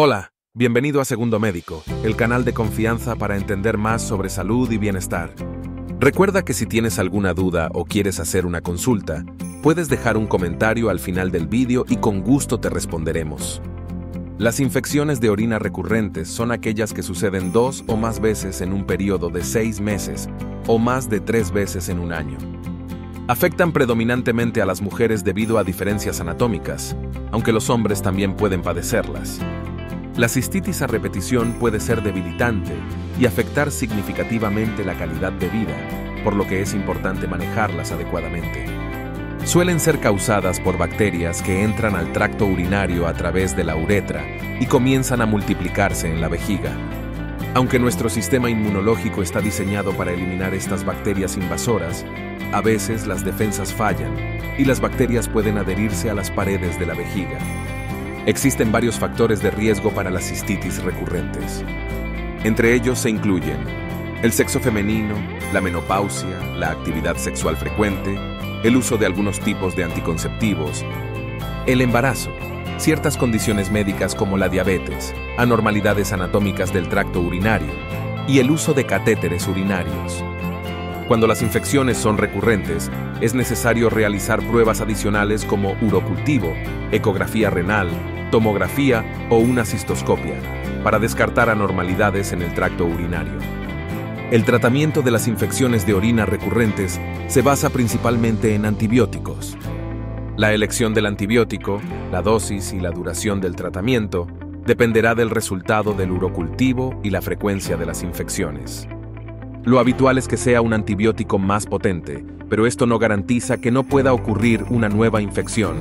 Hola, bienvenido a Segundo Médico, el canal de confianza para entender más sobre salud y bienestar. Recuerda que si tienes alguna duda o quieres hacer una consulta, puedes dejar un comentario al final del vídeo y con gusto te responderemos. Las infecciones de orina recurrentes son aquellas que suceden 2 o más veces en un periodo de 6 meses o más de 3 veces en un año. Afectan predominantemente a las mujeres debido a diferencias anatómicas, aunque los hombres también pueden padecerlas. La cistitis a repetición puede ser debilitante y afectar significativamente la calidad de vida, por lo que es importante manejarlas adecuadamente. Suelen ser causadas por bacterias que entran al tracto urinario a través de la uretra y comienzan a multiplicarse en la vejiga. Aunque nuestro sistema inmunológico está diseñado para eliminar estas bacterias invasoras, a veces las defensas fallan y las bacterias pueden adherirse a las paredes de la vejiga. Existen varios factores de riesgo para las cistitis recurrentes. Entre ellos se incluyen el sexo femenino, la menopausia, la actividad sexual frecuente, el uso de algunos tipos de anticonceptivos, el embarazo, ciertas condiciones médicas como la diabetes, anormalidades anatómicas del tracto urinario y el uso de catéteres urinarios. Cuando las infecciones son recurrentes, es necesario realizar pruebas adicionales como urocultivo, ecografía renal, tomografía o una cistoscopia, para descartar anormalidades en el tracto urinario. El tratamiento de las infecciones de orina recurrentes se basa principalmente en antibióticos. La elección del antibiótico, la dosis y la duración del tratamiento dependerá del resultado del urocultivo y la frecuencia de las infecciones. Lo habitual es que sea un antibiótico más potente, pero esto no garantiza que no pueda ocurrir una nueva infección.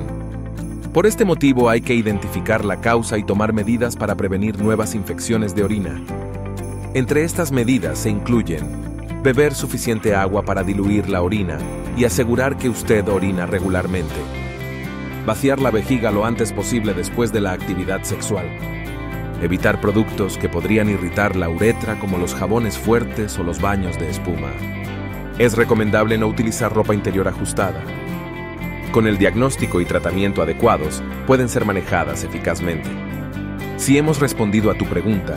Por este motivo hay que identificar la causa y tomar medidas para prevenir nuevas infecciones de orina. Entre estas medidas se incluyen beber suficiente agua para diluir la orina y asegurar que usted orina regularmente. Vaciar la vejiga lo antes posible después de la actividad sexual. Evitar productos que podrían irritar la uretra como los jabones fuertes o los baños de espuma. Es recomendable no utilizar ropa interior ajustada. Con el diagnóstico y tratamiento adecuados, pueden ser manejadas eficazmente. Si hemos respondido a tu pregunta,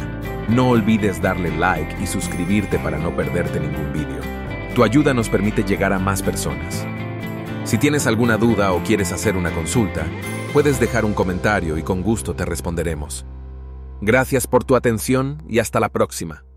no olvides darle like y suscribirte para no perderte ningún vídeo. Tu ayuda nos permite llegar a más personas. Si tienes alguna duda o quieres hacer una consulta, puedes dejar un comentario y con gusto te responderemos. Gracias por tu atención y hasta la próxima.